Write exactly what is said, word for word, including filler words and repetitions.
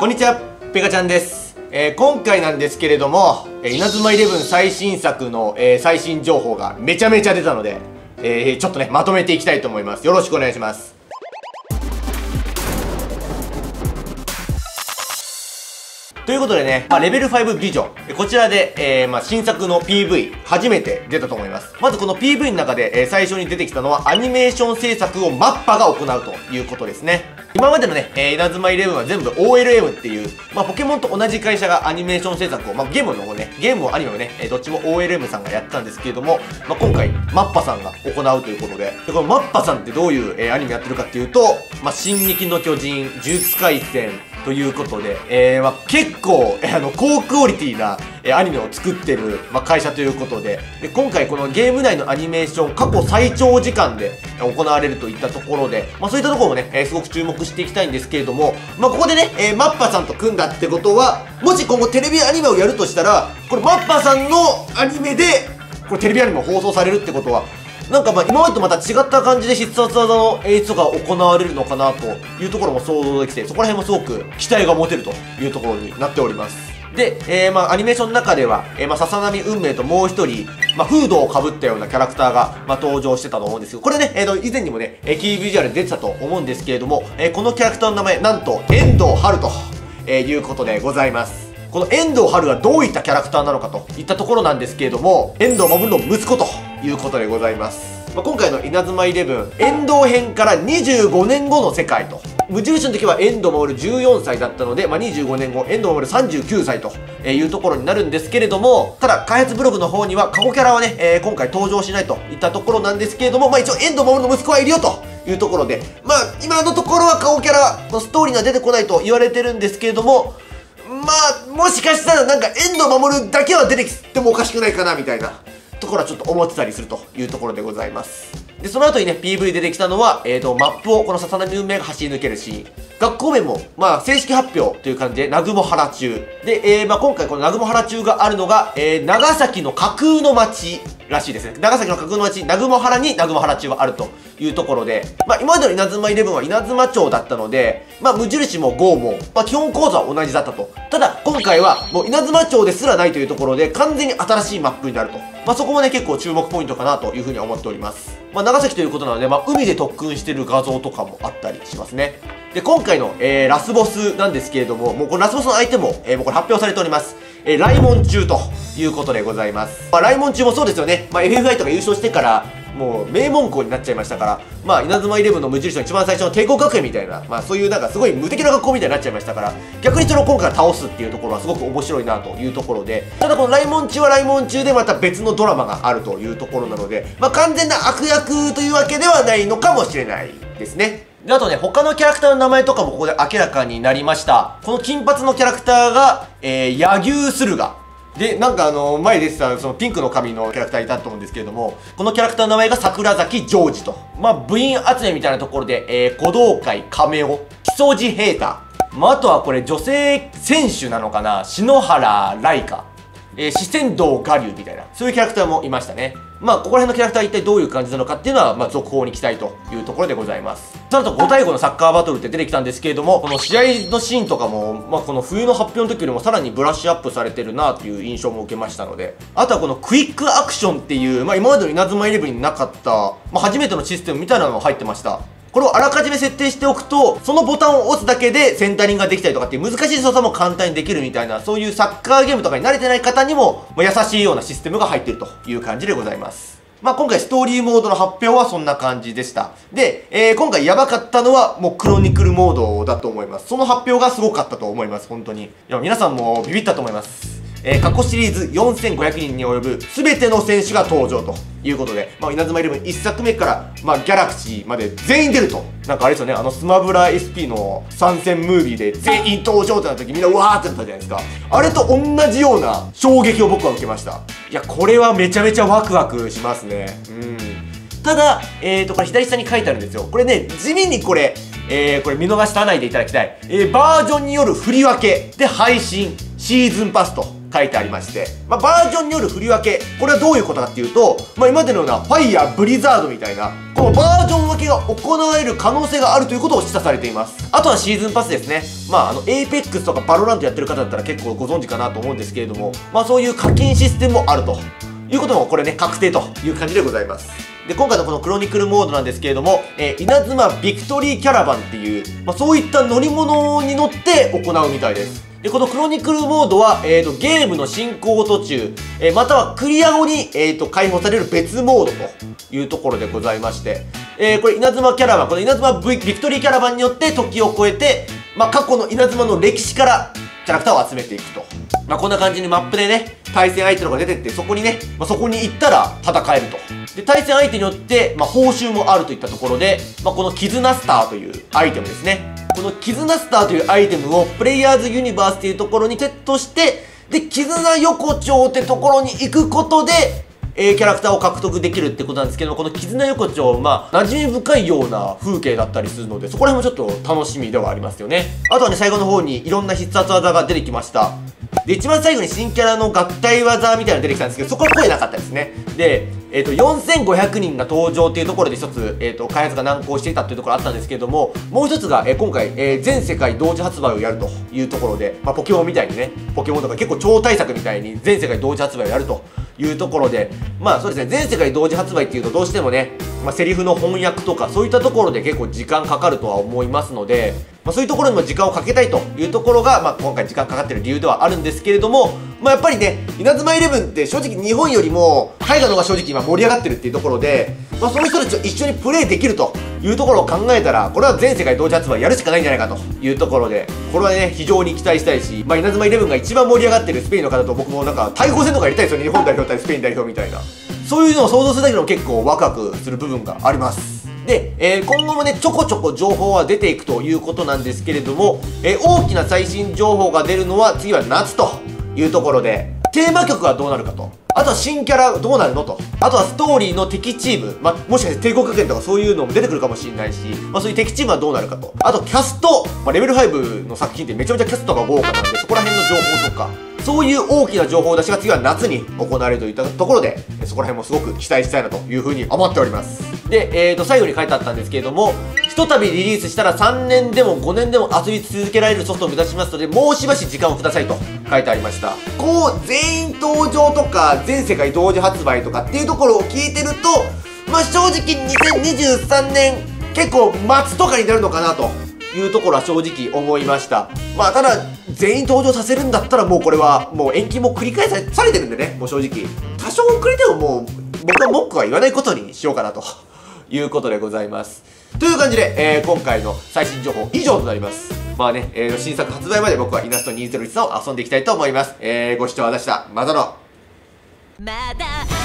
こんにちは、ペガちゃんです。えー、今回なんですけれども、えー、稲妻イレブン最新作の、えー、最新情報がめちゃめちゃ出たので、えー、ちょっとねまとめていきたいと思います。よろしくお願いします。ということでね、まあ、レベルファイブビジョン、こちらで、えーまあ、新作の ピーブイ 初めて出たと思います。まずこの ピーブイ の中で、えー、最初に出てきたのはアニメーション制作をマッパが行うということですね。今までのね、えー、稲妻イレブンは全部 オーエルエム っていう、まあ、ポケモンと同じ会社がアニメーション制作を、まあ、ゲームの方ね、ゲームもアニメもね、えー、どっちも オーエルエム さんがやってたんですけれども、まあ、今回マッパさんが行うということで、でこのマッパさんってどういう、えー、アニメやってるかっていうと、まあ、進撃の巨人、呪術廻戦ということで、えーまあ、結構、えー、あの高クオリティな、えー、アニメを作ってる、まあ、会社ということで、で今回このゲーム内のアニメーション過去最長時間で行われるといったところで、まあ、そういったところもね、えー、すごく注目していきたいんですけれども、まあ、ここでね、えー、マッパさんと組んだってことは、もし今後テレビアニメをやるとしたら、これマッパさんのアニメでこれテレビアニメも放送されるってことは、なんかまあ今までとまた違った感じで必殺技の演出が行われるのかなというところも想像できて、そこら辺もすごく期待が持てるというところになっております。で、えー、まあアニメーションの中では、えー、まあ笹波運命ともう一人、まあ、フードをかぶったようなキャラクターが、まあ、登場してたと思うんですけど、これね、えー、と以前にもね、えー、キービジュアルで出てたと思うんですけれども、えー、このキャラクターの名前なんと遠藤春と、えー、いうことでございます。この遠藤春はどういったキャラクターなのかといったところなんですけれども、遠藤守の息子ということでございます。まあ、今回の稲妻イレブン遠藤編からにじゅうごねんごの世界と、無印の時は遠藤守じゅうよんさいだったので、まあ、にじゅうごねんご遠藤守さんじゅうきゅうさいというところになるんですけれども、ただ開発ブログの方には過去キャラはね、えー、今回登場しないといったところなんですけれども、まあ、一応遠藤守の息子はいるよというところで、まあ今のところは過去キャラのストーリーが出てこないと言われてるんですけれども、まあもしかしたらなんか遠藤守だけは出てきてもおかしくないかなみたいなところはちょっと思ってたりするというところでございます。でその後にね ピーブイ 出てきたのは、えー、とマップをこの笹波運命が走り抜けるシーン、学校名もまあ正式発表という感じで南雲原中で、えー、まあ今回この南雲原中があるのが、えー、長崎の架空の町らしいですね。長崎の架空の町南雲原に南雲原中はあるというところで、まあ今までの稲妻イレブンは稲妻町だったので、まあ無印もゴーも、まあ、基本構造は同じだったと。ただ今回はもう稲妻町ですらないというところで完全に新しいマップになると、まあそこもね結構注目ポイントかなというふうに思っております。まあ長崎ということなので、まあ海で特訓してる画像とかもあったりしますね。で今回の、えー、ラスボスなんですけれども、もうこのラスボスの相手も、えー、もうこれ発表されております。えー、ライモン中ということでございます。まあ、ライモン中もそうですよね。まあ、エフエフアイ とか優勝してからもう名門校になっちゃいましたから、まあ、稲妻イレブンの無印の一番最初の帝国学園みたいな、まあ、そういうなんかすごい無敵な学校みたいになっちゃいましたから、逆にその今回倒すっていうところはすごく面白いなというところで、ただこのライモン中はライモン中でまた別のドラマがあるというところなので、まあ、完全な悪役というわけではないのかもしれないですね。であとね、他のキャラクターの名前とかもここで明らかになりました。この金髪のキャラクターが、えー、柳生駿河。で、なんかあの、前出てたそのピンクの髪のキャラクターいたと思うんですけれども、このキャラクターの名前が桜崎ジョージと。まあ、部員集めみたいなところで、えー、鼓動会亀尾、木曽路平太。まあ、あとはこれ女性選手なのかな、篠原来花。えー、四川道我流みたいな、そういうキャラクターもいましたね。まあ、ここら辺のキャラクターは一体どういう感じなのかっていうのは、まあ、続報に期待というところでございます。その後ごたいごのサッカーバトルって出てきたんですけれども、この試合のシーンとかも、まあ、この冬の発表の時よりもさらにブラッシュアップされてるなという印象も受けましたので、あとはこのクイックアクションっていう、まあ、今までの稲妻イレブンになかった、まあ、初めてのシステムみたいなのも入ってました。これをあらかじめ設定しておくと、そのボタンを押すだけでセンタリングができたりとかっていう難しい操作も簡単にできるみたいな、そういうサッカーゲームとかに慣れてない方にも、まあ、優しいようなシステムが入っているという感じでございます。まあ、今回ストーリーモードの発表はそんな感じでした。で、えー、今回やばかったのはもうクロニクルモードだと思います。その発表がすごかったと思います、本当に。いや、皆さんもビビったと思います。えー、過去シリーズよんせんごひゃくにんに及ぶ全ての選手が登場ということで、まあ、稲妻イレブンいっさくめから、まあ、ギャラクシーまで全員出ると。なんかあれですよね、あのスマブラ エスピー の参戦ムービーで全員登場ってなった時みんなうわーってなったじゃないですか。あれと同じような衝撃を僕は受けました。いや、これはめちゃめちゃワクワクしますね。うん。ただ、えーとこれ左下に書いてあるんですよ。これね、地味にこれ、えー、これ見逃さないでいただきたい、えー、バージョンによる振り分けで配信シーズンパスと書いてありまして、まあ、バージョンによる振り分け、これはどういうことかっていうと、まあ、今までのようなファイヤーブリザードみたいなこのバージョン分けが行われる可能性があるということを示唆されています。あとはシーズンパスですね。まああの エーペックス とかバロラントやってる方だったら結構ご存知かなと思うんですけれども、まあそういう課金システムもあるということもこれね確定という感じでございます。で今回のこのクロニクルモードなんですけれども、えー、稲妻ビクトリーキャラバンっていう、まあ、そういった乗り物に乗って行うみたいです。で、このクロニクルモードは、えーと、ゲームの進行途中、えー、またはクリア後に、えーと、解放される別モードというところでございまして、えー、これ稲妻キャラバン、この稲妻ビクトリーキャラバンによって時を超えて、まあ、過去の稲妻の歴史からキャラクターを集めていくと。まあ、こんな感じにマップでね、対戦相手とか出てって、そこにね、まあ、そこに行ったら戦えると。で、対戦相手によって、まあ、報酬もあるといったところで、まあ、この絆スターというアイテムですね。この絆スターというアイテムをプレイヤーズユニバースというところにセットして、で絆横丁ってところに行くことで、えー、キャラクターを獲得できるってことなんですけども、この絆横丁、まあ馴染み深いような風景だったりするので、そこら辺もちょっと楽しみではありますよね。あとはね、最後の方にいろんな必殺技が出てきました。で一番最後に新キャラの合体技みたいなの出てきたんですけど、そこは声なかったですね。で、えー、とよんせんごひゃくにんが登場っていうところで一つ、えー、と開発が難航していたっていうところあったんですけれども、もう一つが、えー、今回、えー、全世界同時発売をやるというところで、まあ、ポケモンみたいにね、ポケモンとか結構超大作みたいに全世界同時発売をやるというところで、まあそうですね、全世界同時発売っていうとどうしてもね、まあ、セリフの翻訳とかそういったところで結構時間かかるとは思いますので、まあ、そういうところにも時間をかけたいというところが、まあ、今回時間かかってる理由ではあるんですけれども、まあ、やっぱりね、稲妻イレブンって正直日本よりも海外の方が正直今盛り上がってるっていうところで、まあ、その人たちと一緒にプレイできるというところを考えたら、これは全世界同時発売やるしかないんじゃないかというところで、これはね非常に期待したいし、まあ、稲妻イレブンが一番盛り上がってるスペインの方と僕もなんか対抗戦とかやりたいですよね。日本代表対スペイン代表みたいな、そういうのを想像するだけでも結構ワクワクする部分があります。で、えー、今後もねちょこちょこ情報は出ていくということなんですけれども、えー、大きな最新情報が出るのは次は夏というところで、テーマ曲はどうなるかと、あとは新キャラどうなるのと、あとはストーリーの敵チーム、まあ、もしかして帝国学園とかそういうのも出てくるかもしれないし、まあ、そういう敵チームはどうなるかと、あとキャスト、まあ、レベルごの作品ってめちゃめちゃキャストが豪華なんで、そこら辺の情報とかそういう大きな情報出しが次は夏に行われるといったところで、そこら辺もすごく期待したいなというふうに思っております。で、えーと最後に書いてあったんですけれども、ひとたびリリースしたらさんねんでもごねんでも遊び続けられるソフトを目指しますので、もうしばし時間をくださいと書いてありました。こう全員登場とか全世界同時発売とかっていうところを聞いてると、まあ正直にせんにじゅうさんねん結構末とかになるのかなというところは正直思いました。まあただ全員登場させるんだったら、もうこれはもう延期も繰り返されてるんでね、もう正直多少遅れてももう僕は文句は言わないことにしようかなということでございます。という感じで、えー、今回の最新情報以上となります。まあね、えー、新作発売まで僕はイナストにせんじゅうさんを遊んでいきたいと思います。えー、ご視聴ありがとうございました。またの